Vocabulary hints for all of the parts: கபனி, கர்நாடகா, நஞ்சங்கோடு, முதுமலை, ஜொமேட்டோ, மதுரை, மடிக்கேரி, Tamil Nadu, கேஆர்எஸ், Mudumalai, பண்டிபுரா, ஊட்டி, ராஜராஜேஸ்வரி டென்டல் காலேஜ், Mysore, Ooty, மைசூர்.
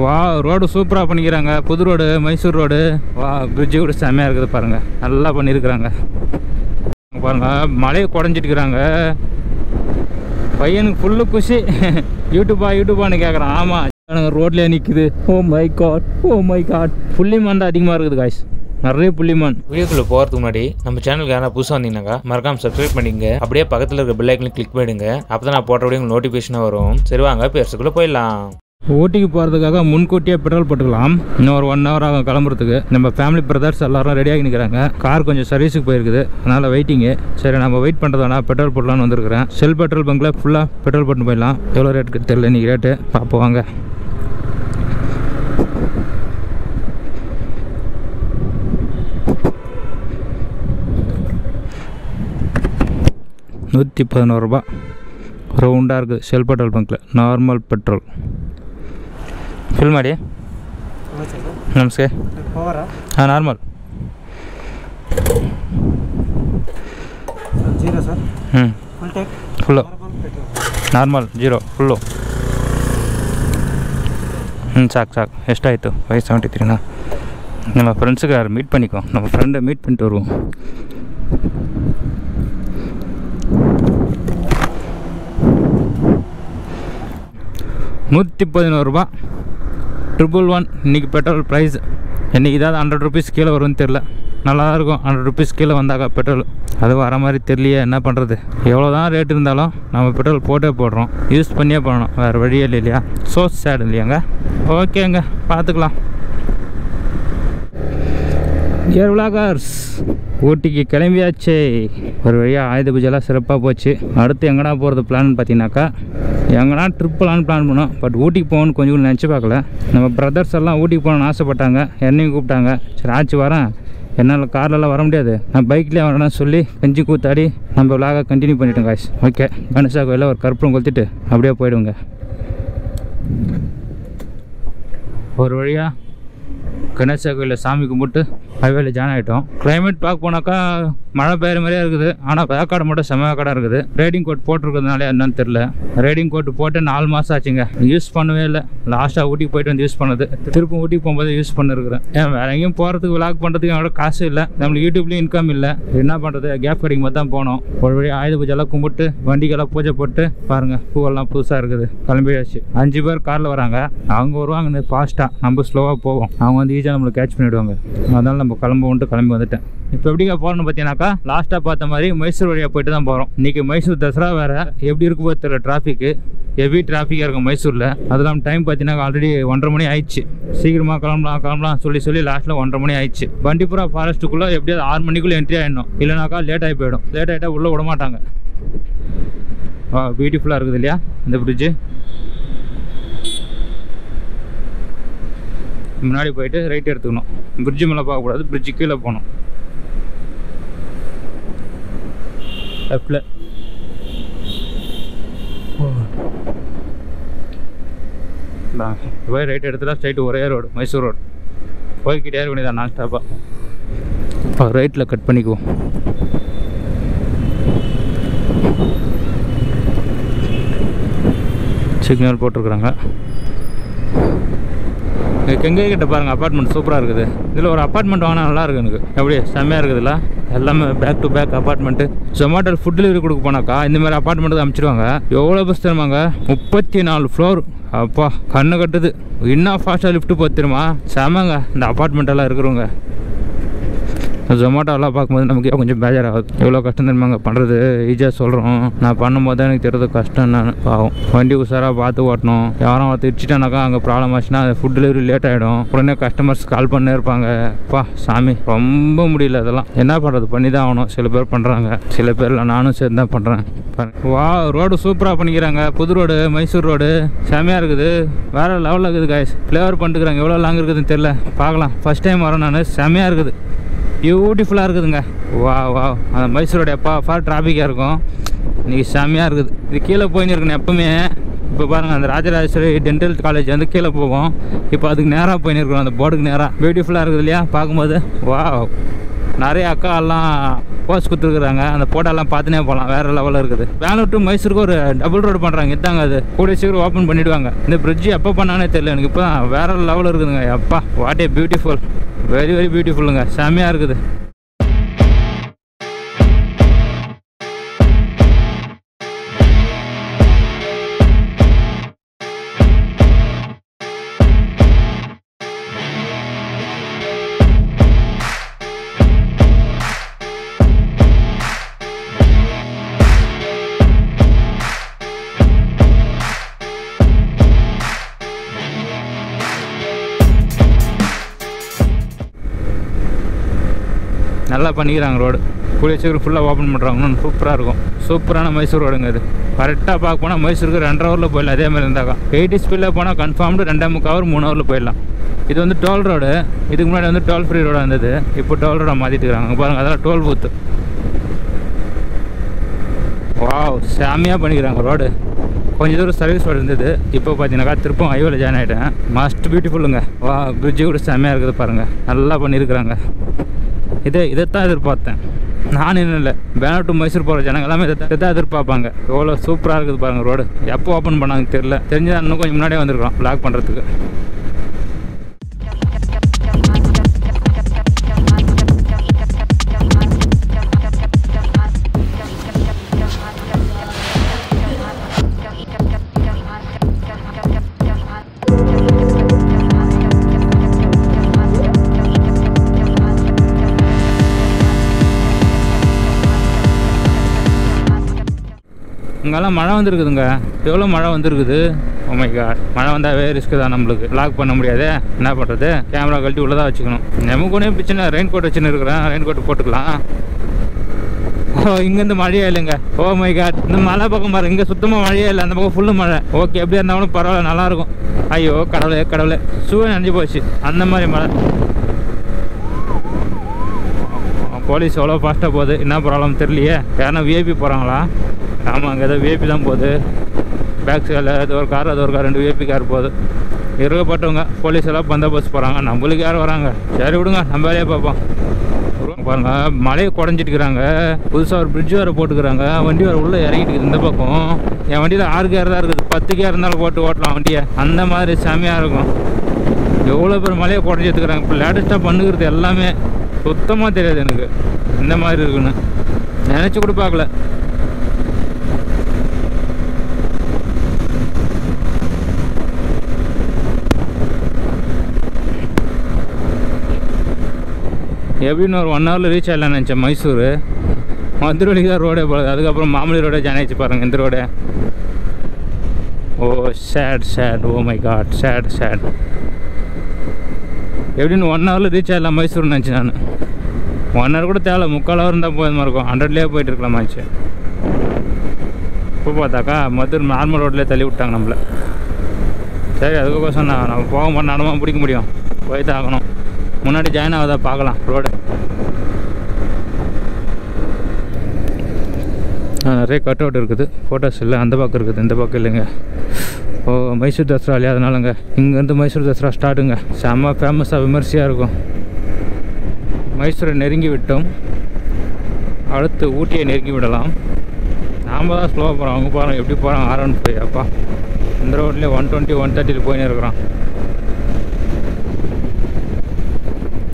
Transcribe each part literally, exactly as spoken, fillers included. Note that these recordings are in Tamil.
Wow, road super பண்ணிக்கறாங்க புது ரோடு மைசூர் ரோடு வா bridge கூட செமையா இருக்குது பாருங்க நல்லா பண்ணிருக்காங்க பாருங்க மலைய குடஞ்சிட்டுக்கறாங்க பையனுக்கு full குஷி யூடியூபா யூடியூபானு கேக்குறான் ஆமா நான் ரோட்ல நிக்குது oh my god oh my god புள்ளிமான் அதிகமா இருக்குது गाइस நிறைய புள்ளிமான் வீடியோக்குள்ள போறதுக்கு முன்னாடி நம்ம சேனலுக்கு யாரா புதுசா வந்தீங்கன்னா மறக்காம subscribe பண்ணிங்க அப்படியே பக்கத்துல இருக்க bell icon click பண்ணிடுங்க அப்பதான் நான் போற வீடியோக்கு நோட்டிஃபிகேஷன் வரும் சரி வாங்க பேர்ஸ்க்குள்ள போய்லாம் ஓட்டிக்கு போறதுக்காக முன்கூட்டியே பெட்ரோல் போட்டுக்கலாம் இன்னும் ஒரு one hour ஆகும் கிளம்பறதுக்கு நம்ம ஃபேமிலி பிரதர்ஸ் எல்லாரும் ரெடியாகி நிக்கறாங்க கார் கொஞ்சம் சர்வீஸ்க்கு போயிருக்குது அதனால வெயிட்டிங் சரி நம்ம வெயிட் பண்றதானா பெட்ரோல் போடலாம்னு வந்திருக்கேன் செல் பெட்ரோல் பங்க்ல ஃபுல்லா பெட்ரோல் போட்டு போய்லாம் எவ்வளவு ரேட்க்கு தெரியல நீ ரேட் பாப்போம் வாங்க one hundred eleven ரூபாய் ரவுண்டா இருக்கு செல் பெட்ரோல் பங்க்ல normal petrol Fill Maria. Namaste. Power. Ah, normal. Zero sir. Hmm. Full tank. Full. Normal zero full. Hmm. Chak chak. Extra ito. five seventy-three na. Nama friends gar meet paniko. Nama friend meet pantoru. one hundred eleven ரூபாய் Triple one, Nick petrol price, and either hundred rupees kilo or until Nalargo, hundred rupees kilo on the petrol. Other Aramari Terlia and up under the Yola rate in the law. Now a petrol porta porno, use Panyapon, or Vadia Lilia. So sadly, younger. Okay, Pathagla. Dear vloggers, Ooty Colombia Che, Varia, I the Bujala Serapa Poche, Arthi Angana for the plan Patinaka. எங்கனா ட்ரிப் ஆன் பிளான் பண்ணோம் பட் ஊட்டி போறோம்னு கொஞ்சம் நினைச்சு பார்க்கல நம்ம பிரதர்ஸ் எல்லாம் ஊட்டி போறோம்னு ஆசைப்பட்டாங்க என்னையும் கூப்பிட்டாங்க சரி ஆச்சு வரேன் என்னால கார்ல வர முடியாது நான் பைக்லயே வரேன்னு சொல்லி கஞ்சி கூத்தாடி நம்ம vlog கண்டினியூ பண்ணிட்டோம் गाइस ஓகே கணேசா கோயில்ல ஒரு கற்பூரம் கொளுத்திட்டு அப்படியே போய்டுங்க ஒரு வழியா கணேசா கோயில்ல சாமி கும்பிட்டு ஹைவேல ஜாயின் ஆயிட்டோம் கிளைமேட் பார்க்க போனாக்கா மழை பெய்யற மாதிரியா இருக்குது ஆனா வேக்காடு மட்டும் செம கடா இருக்குது ரேடிங் கோட் போட்டுக்கிறதுனால என்னன்னு தெரியல ரேடிங் கோட் போட்டு நாலு மாசம் ஆச்சுங்க யூஸ் பண்ணவே இல்லை லாஸ்டா ஊட்டி போயிட்டு வந்து யூஸ் பண்ணது திருப்பி ஊட்டி போகும்போது யூஸ் பண்ணிருக்கிறேன் ஏன் வேற எங்கேயும் போறதுக்கு விளாக் பண்றதுக்கு என்னோட காசு இல்லை நம்மளுக்கு யூடியூப்லயும் இன்கம் இல்லை என்ன பண்றது கேப் கிடைக்கும் போது தான் போனோம் ஒரு வழி ஆயுத பூஜைலாம் கும்பிட்டு வண்டிக்கெல்லாம் பூஜை போட்டு பாருங்க பூவெல்லாம் புதுசா இருக்குது கிளம்பியாச்சு அஞ்சு பேர் கார்ல வராங்க அவங்க வருவாங்க ஃபாஸ்டா நம்ம ஸ்லோவா போவோம் அவங்க வந்து ஈஸியா நம்மளை கேட்ச் பண்ணிடுவாங்க அதனால நம்ம கிளம்புவோன்ட்டு கிளம்பி வந்துட்டேன் இப்போ எப்படிக்கா போறோம்னு பார்த்தீங்கன்னாக்கா லாஸ்ட்டாக பார்த்த மாதிரி மைசூர் வழியாக போயிட்டு தான் போகிறோம் இன்றைக்கி மைசூர் தசரா வேறு எப்படி இருக்கும் பார்த்துற டிராஃபிக்கு ஹெவி டிராஃபிக்காக இருக்கும் மைசூரில் அதெல்லாம் டைம் பார்த்தீங்கன்னா ஆல்ரெடி ஒன்றரை மணி ஆயிடுச்சு சீக்கிரமாக கிளம்பலாம் கிளம்பலாம் சொல்லி சொல்லி லாஸ்ட்டில் ஒன்றரை மணி ஆயிடுச்சு பண்டிபுரா ஃபாரஸ்ட்டுக்குள்ளே எப்படியாவது ஆறு மணிக்குள்ளே என்ட்ரி ஆகிடணும் இல்லைனாக்கா லேட் ஆகி போயிடும் லேட் ஆகிட்டா உள்ளே விட மாட்டாங்க வா பியூட்டிஃபுல்லாக இருக்குது இல்லையா இந்த பிரிட்ஜு முன்னாடி போயிட்டு ரைட் எடுத்துக்கணும் பிரிட்ஜு மேலே பார்க்கக்கூடாது பிரிட்ஜு கீழே போகணும் Apple. Nah, why right at the straight over road, Mysore road. Why get here when it's non-stop? Right, look at Panico. Signal photograph. கெங்கே கிட்ட பாருங்க அபார்ட்மெண்ட் சூப்பரா இருக்குது இதுல ஒரு அபார்ட்மெண்ட் வாங்குனா நல்லா இருக்குங்க அப்படியே செமையா இருக்குதுல எல்லாமே back to back apartment ஜொமேட்டோ food delivery கொடுக்க போனாக்கா இந்த மாதிரி அபார்ட்மெண்ட் தான் அனுப்பிச்சிடுவாங்க எவ்வளவு பஸ் தருவாங்க முப்பத்தி நாலு ஃப்ளோர் அப்பா கண்ணு கட்டுது இன்னும் ஃபாஸ்டா லிஃப்ட் போத்துருமா செமங்க இந்த அபார்ட்மெண்ட் எல்லாம் இருக்குறவங்க ஜொமேட்டோ எல்லாம் பார்க்கும்போது நமக்கு கொஞ்சம் பேஜர் ஆகுது எவ்வளோ கஷ்டம் தெரியுமாங்க பண்ணுறது ஈஸியாக சொல்கிறோம் நான் பண்ணும்போது தான் எனக்கு தெரியுது கஷ்டம் நான் ஆகும் வண்டி உஷாராக பார்த்து ஓட்டணும் யாரும் பார்த்து இடிச்சிட்டானாக்கா அங்கே ப்ராப்ளம் ஆச்சுன்னா அது ஃபுட் டெலிவரி லேட் ஆகிடும் உடனே கஸ்டமர்ஸ் கால் பண்ணே இருப்பாங்க பா சாமி ரொம்ப முடியல அதெல்லாம் என்ன பண்ணுறது பண்ணி தான் ஆகணும் சில பேர் பண்ணுறாங்க சில பேரில் நானும் சேர்ந்து தான் பண்ணுறேன் வா ரோடு சூப்பராக பண்ணிக்கிறாங்க புது ரோடு மைசூர் ரோடு செமையாக இருக்குது வேறு லெவலில் இருக்குது காய்ஸ் ஃப்ளேவர் பண்ணிட்டுக்கிறாங்க எவ்வளோ லாங் இருக்குதுன்னு தெரியல பார்க்கலாம் ஃபஸ்ட் டைம் வரேன் நான் செமையாக இருக்குது பியூட்டிஃபுல்லாக இருக்குதுங்க வா வா அந்த மைசூரோட எப்பா ஃபார் டிராஃபிக்காக இருக்கும் இன்றைக்கி செம்மையாக இருக்குது இது கீழே போயின்னு இருக்கணும் எப்பவுமே இப்போ பாருங்கள் அந்த ராஜராஜேஸ்வரி டென்டல் காலேஜ் வந்து கீழே போவோம் இப்போ அதுக்கு நேராக போயின்னு இருக்கணும் அந்த போர்டுக்கு நேராக பியூட்டிஃபுல்லாக இருக்குது இல்லையா பார்க்கும்போது வா நிறைய அக்காலாம் போஸ்ட் கொடுத்துருக்குறாங்க. அந்த போட்டோலாம் பார்த்துனே போகலாம், வேறு லெவலில் இருக்குது. வேலூர் டு மைசூருக்கு ஒரு டபுள் ரோடு பண்ணுறாங்க, இதாங்க அது கூடிய சீக்கிரம் ஓப்பன் பண்ணிவிடுவாங்க. இந்த பிரிட்ஜ் எப்போ பண்ணானே தெரியல எனக்கு, இப்போ வேறு லெவலில் இருக்குதுங்க. அப்பா what a beautiful, very very பியூட்டிஃபுல்லுங்க, செம்மையாக இருக்குது. நல்லா பண்ணிக்கிறாங்க ரோடு, கூடிய சீக்கிரம் ஃபுல்லாக ஓப்பன் பண்ணுறாங்கன்னு சூப்பராக இருக்கும். சூப்பரான மைசூர் ரோடுங்க இது. கரெக்டாக பார்க்க போனால் மைசூருக்கு ரெண்டரை ஹவரில் போயிடலாம். அதேமாதிரி இருந்தாக்கா எயிட்டி ஸ்பீடில் போனால் கன்ஃபார்ம்டு ரெண்டே முக்கால் ஹவர் மூணு ஹவரில் போயிடலாம். இது வந்து டோல் ரோடு, இதுக்கு முன்னாடி வந்து டோல் ஃப்ரீ ரோடாக இருந்தது, இப்போ டோல் ரோடாக மாற்றிட்டுருக்காங்க பாருங்கள். அதெல்லாம் டோல் பூத்து வாவ் சாமியாக பண்ணிக்கிறாங்க ரோடு. கொஞ்சம் தூரம் சர்வீஸ் ரோடு இருந்தது, இப்போ பார்த்தீங்கன்னாக்கா திருப்பம் ஹைவேல ஜாயின் ஆகிட்டேன். மஸ்ட் பியூட்டிஃபுல்லுங்க. வா பிரிட்ஜு கூட செம்மையாக இருக்குது பாருங்கள், நல்லா பண்ணியிருக்கிறாங்க. இதே இதைத்தான் எதிர்பார்த்தேன் நான், இன்னும் இல்லை பேனர் டு மைசூர் போகிற ஜனங்கள் எல்லாமே இதை இதைத்தான் எதிர்பார்ப்பாங்க. எவ்வளோ சூப்பராக இருக்குது பாருங்கள் ரோடு. எப்போ ஓப்பன் பண்ணாங்க தெரியல, தெரிஞ்சுதான் இன்னும் கொஞ்சம் முன்னாடியே வந்திருக்கலாம் பிளாக் பண்ணுறதுக்கு. இங்கெல்லாம் மழை வந்துருக்குதுங்க, எவ்வளோ மழை வந்துருக்குது. ஓ மை காட், மழை வந்தாவே ரிஸ்க்கு தான் நம்மளுக்கு, லாக் பண்ண முடியாது. என்ன பண்ணுறது, கேமரா கழட்டி உள்ளதாக வச்சுக்கணும். நமக்கு ஒன்றும் பிரச்சனை, ரெயின் கோட் வச்சுன்னு இருக்கிறேன், ரெயின் கோட் போட்டுக்கலாம். ஓ இங்கேருந்து மழையே இல்லைங்க. ஓ மை காட், இந்த மழை பக்கம் பாருங்க, இங்கே சுத்தமாக மழையே இல்லை, அந்த பக்கம் ஃபுல்லு மழை. ஓகே, எப்படி இருந்தாலும் பரவாயில்ல, நல்லாயிருக்கும். ஐயோ கடவுளே கடவுளே, சூழல் நஞ்சு போச்சு அந்த மாதிரி மழை. போலீஸ் எவ்வளோ ஃபாஸ்ட்டாக போகுது, என்ன ப்ராப்ளம் தெரியலையே. ஏன்னா விஐபி போகிறாங்களா? ஆமாம், அங்கே ஏதோ விஐபி தான் போகுது. பேக் சைடில் ஏதோ ஒரு கார், அது ஒரு கார், ரெண்டு விஐபி கார் போகுது. இருக்கப்பட்டவங்க போலீஸ் எல்லாம் பந்தோபஸ்து போகிறாங்க, நம்மளுக்கு யார் வராங்க. சரி விடுங்க, நம்ம வேலையை பார்ப்போம். பாருங்கள் மழையை குறைஞ்சிட்டுக்கிறாங்க, புதுசாக ஒரு பிரிட்ஜு வேறு போட்டுக்கிறாங்க, வண்டி வேறு உள்ளே இறங்கிட்டு. இந்த பக்கம் என் வண்டியில் ஆறு கேர் தான் இருக்குது, பத்து கேர் இருந்தாலும் போட்டு ஓட்டலாம் வண்டியை, அந்த மாதிரி செம்மையாக இருக்கும். எவ்வளோ பேர் மழையை குறைஞ்சி எடுத்துக்கிறாங்க. இப்போ லேட்டஸ்ட்டாக பண்ணுகிறது எல்லாமே சுத்தமாக தெரியாது எனக்கு, இந்த மாதிரி இருக்குன்னு நினச்சி கூட பார்க்கல. எப்படின்னு ஒரு ஒன் ஹவரில் ரீச் ஆகலான்னு நினச்சேன் மைசூர். மதுரைக்கு தான் ரோடே போகுது, அதுக்கப்புறம் மாமூலி ரோடே ஜாயின் ஆகிடுச்சு பாருங்கள் இந்த ரோடே. Oh sad sad, oh my god sad sad. எப்படின்னு ஒன் ஹவரில் ரீச் ஆகலாம் மைசூர்னு நினச்சி நான். ஒன் ஹவர் கூட தேவை, முக்கால் ஹவர் இருந்தால் போதுமா இருக்கும், ஹண்ட்ரட்லேயே போயிட்டு இருக்கலாமாச்சு. இப்போ பார்த்தாக்கா மதுரை நார்மல் ரோட்லேயே தள்ளி விட்டாங்க நம்மளை. சரி, அதுக்கோசம் நான் நம்ம போக மாட்டேன், நடமா பிடிக்க முடியும், போய் தான் ஆகணும். முன்னாடி ஜாயின் ஆகுதா பார்க்கலாம் ரோடு. நிறைய கட் அவுட் இருக்குது, ஃபோட்டோஸ் இல்லை, அந்த பக்கம் இருக்குது, இந்த பக்கம் இல்லைங்க. ஓ மைசூர் தசரா இல்லையா, அதனாலங்க இங்கேருந்து மைசூர் தசரா ஸ்டார்ட்டுங்க. செம்ம ஃபேமஸாக விமர்சையாக இருக்கும். மைசூரை நெருங்கி விட்டோம், அடுத்து ஊட்டியை நெருங்கி விடலாம். நாம் தான் ஸ்லோவாக போகிறோம், அவங்க போகிறோம் எப்படி போகிறோம் ஆரோன்னு போய். அப்பா இந்த ரோட்லேயே ஒன் டுவெண்ட்டி ஒன் தேர்ட்டியில் போயின்னு இருக்கிறோம்.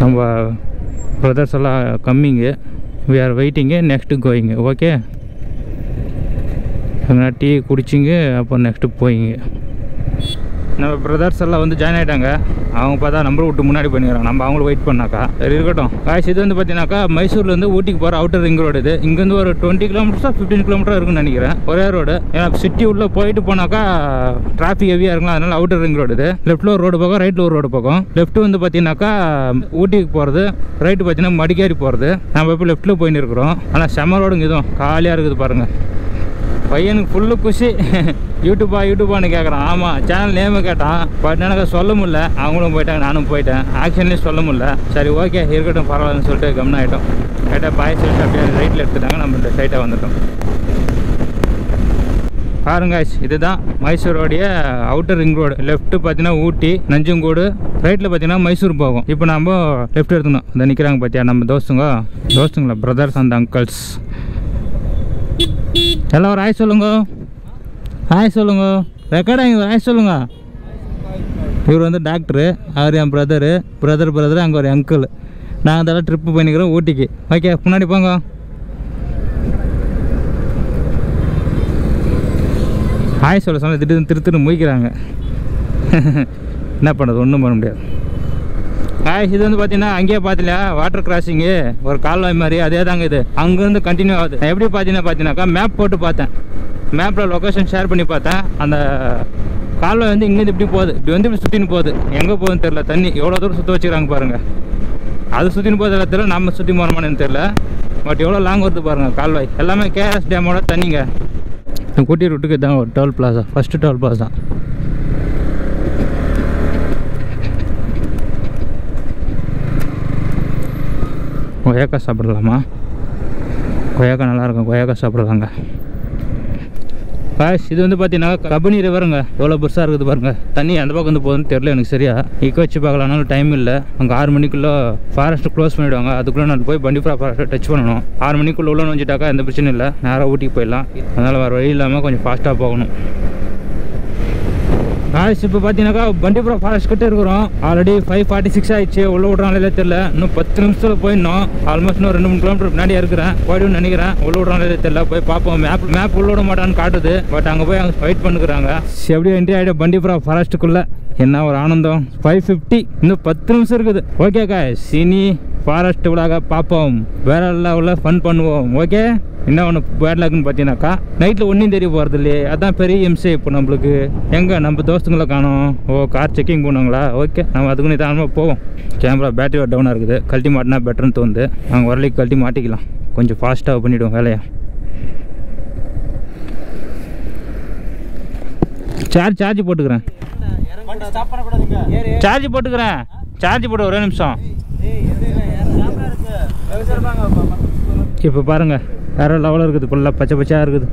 நம்ம பிரதர்ஸ் எல்லாம் coming, we are waiting next going. Okay அங்கே டீ குடிச்சிங்க, அப்புறம் நெக்ஸ்ட்டு போயிங்க. நம்ம பிரதர்ஸ் எல்லாம் வந்து ஜாயின் ஆகிட்டாங்க, அவங்க பார்த்தா நம்பர் விட்டு முன்னாடி பண்ணிடுறாங்க. நம்ம அவங்கள வெயிட் பண்ணாக்கா சரி இருக்கட்டும். காய்ஸ் இது வந்து பார்த்தீங்கன்னாக்கா மைசூர்லேருந்து ஊட்டிக்கு போகிற அவுட்டர் ரிங் ரோடு. இது இங்கேருந்து ஒரு டுவெண்ட்டி கிலோமீட்டர்ஸா ஃபிஃப்டீன் கிலோமீட்டர் இருக்குன்னு நினைக்கிறேன் ஒரே ரோடு. ஏன்னா சிட்டி உள்ளே போயிட்டு போனாக்கா டிராஃபிக் ஹெவியாக இருக்கலாம். அதனால அவுட்டர் ரிங் ரோடு. இது லெஃப்ட்டில் ஒரு ரோடு பக்கம், ரைட்டில் ஒரு ரோடு பக்கம். லெஃப்ட் வந்து பார்த்தீங்கன்னாக்கா ஊட்டிக்கு போகிறது, ரைட்டு பார்த்தீங்கன்னா மடிக்கேரி போகிறது. நம்ம இப்போ லெஃப்ட்டில் போயின்னு இருக்கிறோம். ஆனால் செம்ம ரோடுங்க, இதுவும் காலியாக இருக்குது பாருங்கள். பையனுக்கு ஃபுல்லு குஷி, யூடியூப்பா யூடியூப்பான்னு கேட்குறான். ஆமாம், சேனல் நேமு கேட்டான். பட் எனக்கு சொல்ல முடியல, அவங்களும் போயிட்டாங்க நானும் போயிட்டேன். ஆக்ஷன்லேயும் சொல்ல முடியல. சரி ஓகே இருக்கட்டும் பரவாயில்லன்னு சொல்லிட்டு கம்முன்னு ஆகிட்டோம். கேட்டால் பாய் சொல்லிட்டு அப்படியே ரைட்டில் எடுத்துட்டாங்க. நம்ம இந்த சைட்டாக வந்துட்டோம். பாருங்க இதுதான் மைசூரோடைய அவுட்டர் ரிங் ரோடு. லெஃப்ட் பார்த்தீங்கன்னா ஊட்டி நஞ்சங்கோடு, ரைட்டில் பார்த்தீங்கன்னா மைசூர் போகும். இப்போ நம்ம லெஃப்ட் எடுத்துக்கணும். இந்த நிற்கிறாங்க பார்த்தியா நம்ம தோஸ்துங்க, தோஸ்துங்களா பிரதர்ஸ் அண்ட் அங்கிள்ஸ் எல்லாம் ஒரு ஹாய் சொல்லுங்க. ஹாய் சொல்லுங்க, ரெக்கார்டாக ஹாய் சொல்லுங்க. இவர் வந்து டாக்டரு, அவர் என் பிரதரு. பிரதர் பிரதர் அங்கே ஒரு அங்கிள். நாங்கள் அதெல்லாம் ட்ரிப்பு பண்ணிக்கிறோம் ஊட்டிக்கு. ஓகே முன்னாடி போங்க. ஹாய் சொல்ல சொன்னால் திடீர்னு திரு திரு முழிக்கிறாங்க. என்ன பண்ணுறது, ஒன்றும் பண்ண முடியாது. காய்ஸ் இது வந்து பார்த்தீங்கன்னா அங்கேயே பார்த்துல வாட்டர் கிராசிங்கு ஒரு கால்வாய் மாதிரி அதே தாங்க. இது அங்கேருந்து கண்டினியூ ஆகுது. எப்படி பார்த்தீங்கன்னா பார்த்தீங்கன்னாக்கா மேப் போட்டு பார்த்தேன். மேப்பில் லொக்கேஷன் ஷேர் பண்ணி பார்த்தேன். அந்த கால்வாய் வந்து இங்கேருந்து இப்படி போகுது, இப்படி வந்து இப்படி சுற்றின்னு போகுது. எங்கே போகுதுன்னு தெரில. தண்ணி எவ்வளோ தூரம் சுற்ற வச்சுக்கிறாங்க பாருங்கள். அது சுற்றின்னு போகிறது எல்லா தெரில, நம்ம சுற்றி போகிறோமானு தெரில. பட் எவ்வளோ லாங் வருது பாருங்கள் கால்வாய். எல்லாமே கேஆர்எஸ் டேமோட தண்ணிங்க. கூட்டி ரூட்டுக்கு தான் ஒரு toll plaza, first toll plaza தான். கொய்யாக்காய் சாப்பிடலாமா? கொய்யாக்காய் நல்லாயிருக்கும், கொய்யாக்காய் சாப்பிடலாங்க. பாஸ் இது வந்து பார்த்தீங்கன்னா கபனி ரிவருங்க. எவ்வளோ பெருசாக இருக்குது பாருங்கள். தண்ணி அந்த பக்கம் வந்து போகுதுன்னு தெரில எனக்கு சரியா. இக்கோ வச்சு பார்க்கலாம்னாலும் டைம் இல்லை. அங்கே ஆறு மணிக்குள்ளே ஃபாரஸ்ட்டு க்ளோஸ் பண்ணிவிடுவாங்க. அதுக்குள்ளே நான் போய் பண்டிஃபுரா ஃபாரஸ்ட்டை டச் பண்ணணும். ஆறு மணிக்குள்ளே உள்ள நுழைஞ்சிட்டாக்கா எந்த பிரச்சனையும் இல்லை, நேராக ஊட்டிக்கு போயிடலாம். அதனால் வேறு வழி இல்லாமல் கொஞ்சம் ஃபாஸ்ட்டாக போகணும். காய்ஸ் இப்போ பார்த்தீங்கன்னாக்கா பண்டிபுரா ஃபாரஸ்ட் கிட்டே இருக்கிறோம். ஆல்ரெடி ஃபைவ் ஃபார்ட்டி சிக்ஸ் ஆயிடுச்சு. உள்ள விட்றாங்களே தெரில. இன்னும் பத்து நிமிஷத்தில் போயிடணும். ஆல்மோஸ்ட் இன்னும் ரெண்டு மூணு கிலோமீட்டர் முன்னாடியே இருக்கிறேன். போய்டுன்னு நினைக்கிறேன். உள்ள விட்றாங்களே தெரில, போய் பார்ப்போம். மேப் மேப் உள்ள விட மாட்டான்னு காட்டுது. பட் அங்கே போய் அங்கே வெயிட் பண்ணிக்கிறாங்க. எப்படியோ என்ட்ரி ஆகிடும் பண்டிபுரா ஃபாரஸ்ட்டுக்குள்ளே. என்ன ஒரு ஆனந்தம். ஃபைவ் ஃபிஃப்டி இன்னும் பத்து நிமிஷம் இருக்குது. ஓகே காய்ஸ் சினி ஃபாரஸ்ட் விழாக பார்ப்போம். வேற லெவல்ல ஃபன் பண்ணுவோம். ஓகே என்ன ஒன்று பேட் லக்குன்னு பார்த்தீங்கன்னாக்கா நைட்டில் ஒன்றும் தெரிய போகிறது இல்லையே. அதுதான் பெரிய எம்சே. இப்போ நம்மளுக்கு எங்கே நம்ம தோஸ்துங்களை காணோம். ஓ கார் செக்கிங் போனாங்களா? ஓகே நம்ம அதுக்குன்னு தானமாக போவோம். கேமரா பேட்டரி டவுனாக இருக்குது. கழட்டி மாட்டினா பெட்டர்னு தோணுது. நாங்கள் வரலைக்கு கழட்டி மாட்டிக்கலாம். கொஞ்சம் ஃபாஸ்ட்டாக பண்ணிவிடுவோம் வேலையை. சார்ஜ் சார்ஜ் போட்டுக்கிறேன் சார்ஜ் போட்டுக்கிறேன் சார்ஜ் போட்டு ஒரே நிமிஷம். இப்போ பாருங்கள் வேறு லெவலில் இருக்குது. ஃபுல்லாக பச்சை பச்சையாக இருக்குது.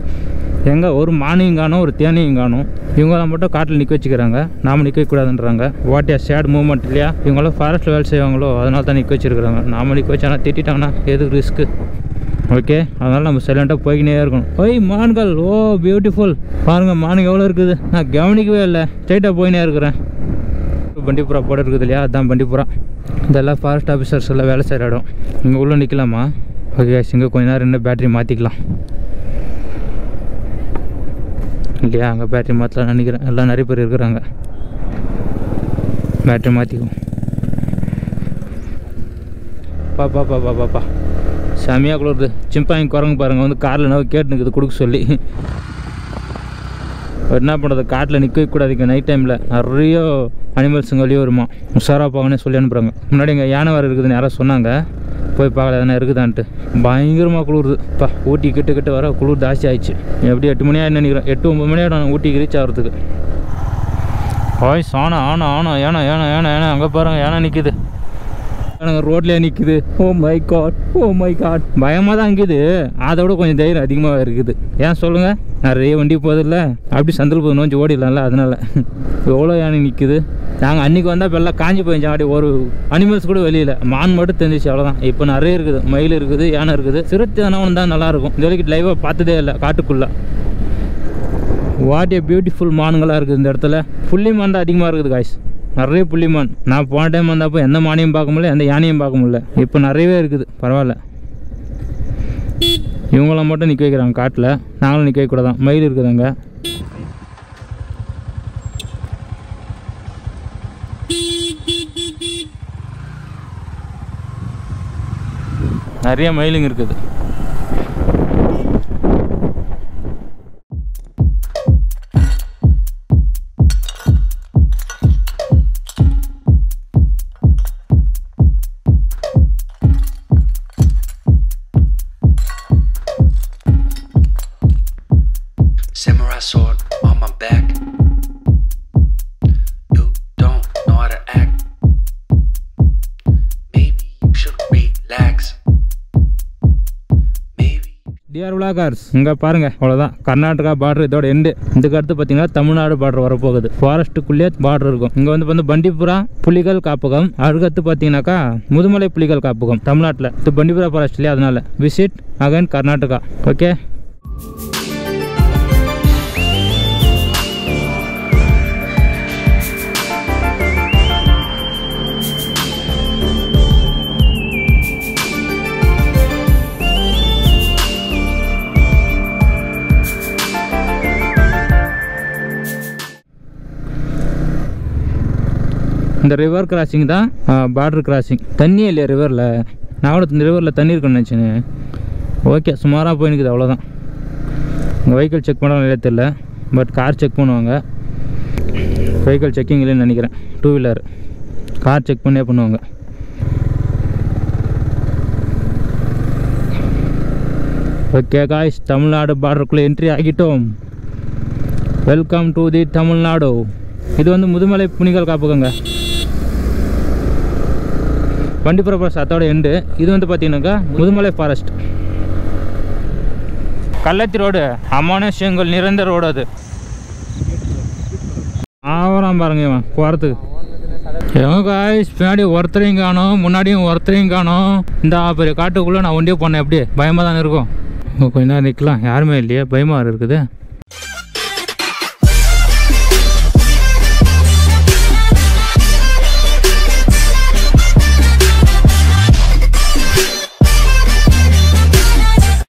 எங்கே ஒரு மானியும் காணும், ஒரு தேனியும் காணும். இவங்களாம் மட்டும் காட்டில் நிற்க வச்சுக்கிறாங்க. நாம் நிற்க கூடாதுன்றாங்க. வாட் ஏ சேட் மூவ்மெண்ட் இல்லையா. இவங்களாம் ஃபாரஸ்ட்டில் வேலை செய்வாங்களோ அதனால தான் நிற்க வச்சுருக்குறாங்க. நாம் நிற்க வச்சு ஆனால் திட்டாங்கன்னா எதுக்கு ரிஸ்க்கு. ஓகே அதனால் நம்ம சைலண்ட்டாக போய்கினே இருக்கணும். ஓய் மான்கள், ஓ பியூட்டிஃபுல். பாருங்கள் மானுங்க எவ்வளோ இருக்குது. நான் கவனிக்கவே இல்லை, ஸ்ட்ரைட்டாக போயினே இருக்கிறேன். பண்டிபுரா போட இருக்குது இல்லையா, அதுதான் பண்டிபுரா. இதெல்லாம் ஃபாரஸ்ட் ஆஃபீஸர்ஸ் எல்லாம் வேலை செய்கிற இடம். இங்கே உள்ளே நிற்கலாமா? ஓகே காய்ஸ் இங்கே கொஞ்ச நேரம் இன்னும் பேட்ரி மாற்றிக்கலாம் இல்லையா. அங்கே பேட்ரி மாற்றலாம் நினைக்கிறேன். எல்லாம் நிறைய பேர் இருக்கிறாங்க. பேட்ரி மாற்றிக்குவோம். பாப்பா பாப்பா பாப்பா செமையாக குளிருது. சிம்பாங்க குரங்கு பாருங்கள் வந்து காரில் என்ன கேட்டு நிற்குது கொடுக்க சொல்லி. என்ன பண்ணுறது, காட்டில் நிற்கவே கூடாதுங்க. நைட் டைமில் நிறைய அனிமல்ஸுங்க வெளியே வருமா. உஷாராக போகணும்னு சொல்லி அனுப்புகிறாங்க. முன்னாடி எங்கள் யானை வர இருக்குதுன்னு யாராவது சொன்னாங்க. போய் பார்க்கல எதனா இருக்குதான்ட்டு. பயங்கரமாக குளிருது. இப்போ ஊட்டி கிட்ட கிட்ட வர குளிர் ஜாஸ்தி ஆகிடுச்சு. எப்படி எட்டு மணி ஆகிடுன்னு நினைக்கிறேன். எட்டு ஒம்பது மணி ஆகிடும் ஊட்டிக்கு ரீச் ஆகிறதுக்கு. வாய்ஸ் ஆனா ஆனா ஆனா ஏனா ஏனா ஏனா ஏனா அங்கே பாருங்கள் ஏனா நிற்கிது. எனக்கு ரோட்லேயே நிற்கிது. Oh my god, oh my god. பயமாக தான் இருக்குது. அதை விட கொஞ்சம் தைரியம் அதிகமாக இருக்குது. ஏன் சொல்லுங்கள், நிறைய வண்டி போதில்லை. அப்படி சந்தில் போது நோஞ்சி ஓடிடலாம்ல. அதனால் எவ்வளோ யானை நிற்குது. நாங்கள் அன்றைக்கி வந்தால் இப்போ எல்லாம் காஞ்சி போயிருந்தோம். அப்படி ஒரு அனிமல்ஸ் கூட வெளியில் மான் மட்டும் தெரிஞ்சிச்சு அவ்வளோதான். இப்போ நிறைய இருக்குது. மயில் இருக்குது, யானை இருக்குது. சிறுத்தை தானே ஒன்று தான் நல்லாயிருக்கும். இந்த வரைக்கும் லைவாக பார்த்ததே இல்லை காட்டுக்குள்ளே. வாட் ஏ பியூட்டிஃபுல் மான்களாக இருக்குது இந்த இடத்துல. புள்ளி மான் தான் அதிகமாக இருக்குது காய்ஸ். நிறைய புள்ளிமான். நான் போன டைம் வந்தப்போ எந்த மானையும் பார்க்க முடியல, எந்த யானையும் பார்க்க முடியல. இப்போ நிறையவே இருக்குது. பரவாயில்ல இவங்களாம் மட்டும் நிற்க வைக்கிறாங்க காட்டில். நாங்களும் நிற்க வைக்கூடாதான். மயில் இருக்குதுங்க. நிறைய மயிலுங்க இருக்குது. Dear vloggers, இங்க பாருங்க அவ்வளவுதான் கர்நாடகா border இதோட end. இதுக்கு அடுத்து பாத்தீங்கன்னா தமிழ்நாடு border வர போகுது. forest குள்ளே border இருக்கும். இங்க வந்து வந்து பண்டிபுரா புலிகள் காப்பகம், அடுத்து பாத்தீங்கன்னாக்கா முதுமலை புலிகள் காப்பகம் தமிழ்நாட்டுல. இது பண்டிபுரா forestல அதனால visit again கர்நாடகா. Okay. The river crossing da uh, border crossing. Tanni illa river la. Naavadu the river la tanni irukku nenachene. Okay, sumara poyinukku avladhaan. Vehicle check pannalam illa therilla, but car check பண்ணுவாங்க. Vehicle checking illa nenikiren. Two wheeler. Car check panne பண்ணுவாங்க. Okay guys, Tamil Nadu border ku entry agitom. Welcome to the Tamil Nadu. Idu vandu Mudumalai punigal kaapaganga. Bandipura forest athoda end idu vandu pathinga Mudumalai forest Kallati road amanashengal nirandar road adu avaram parunga ivan porathu hey guys padi orthring gaano munadiyum orthring gaano inda per kaattukkulla na ondiye ponna eppadi bayama dhaan irukum konja nikkalam yarume illaya bayama irukudhu